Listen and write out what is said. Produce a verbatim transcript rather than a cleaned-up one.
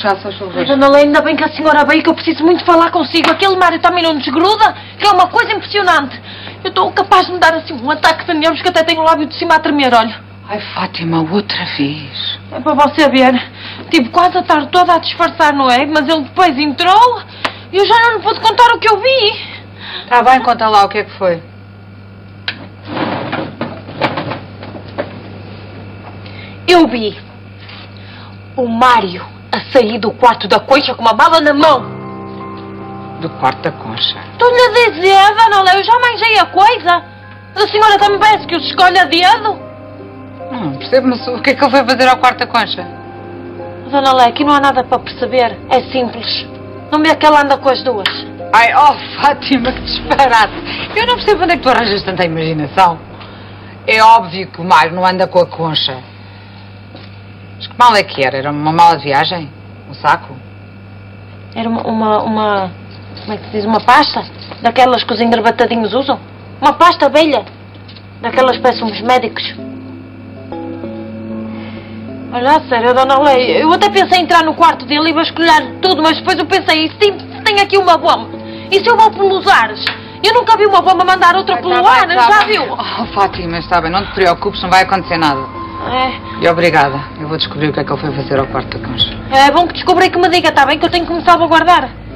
Já só chover. Dona Leila, ainda bem que a senhora veio, que eu preciso muito falar consigo. Aquele Mário também não desgruda, que é uma coisa impressionante. Eu estou capaz de me dar assim um ataque de nervos que até tenho o lábio de cima a tremer, olha. Ai, Fátima, outra vez. É para você ver. Tive quase a tarde toda a disfarçar, não é? Mas ele depois entrou e eu já não pude contar o que eu vi. Está bem, conta lá o que é que foi. Eu vi o Mário a sair do quarto da Concha com uma bala na mão. Do quarto da Concha? Estou-lhe a dizer, Dona Leila, eu já manjei a coisa. A senhora também parece que os escolhe a dedo. Não percebo, mas o que é que ele foi fazer ao quarto da Concha? Dona Leila, aqui não há nada para perceber. É simples. Não me é que ela anda com as duas. Ai, oh Fátima, que disparate. Eu não percebo onde é que tu arranjas tanta imaginação. É óbvio que o Mário não anda com a Concha. Mas que mal é que era? Era uma mala de viagem? Um saco? Era uma, uma, uma... Como é que se diz? Uma pasta? Daquelas que os engravatadinhos usam? Uma pasta velha? Daquelas péssimos médicos? Olha, sério, Dona Leila, eu até pensei em entrar no quarto dele e vasculhar tudo, mas depois eu pensei, se tem, se tem aqui uma bomba, e se eu vou pelos ares? Eu nunca vi uma bomba mandar outra ah, pelo tá ar, bem, tá já bem. Viu? Oh, Fátima, está bem, não te preocupes, não vai acontecer nada. É. E obrigada. Eu vou descobrir o que é que ele foi fazer ao quarto da Concha. É bom que descobri que me diga, está bem? Que eu tenho que me salvaguardar.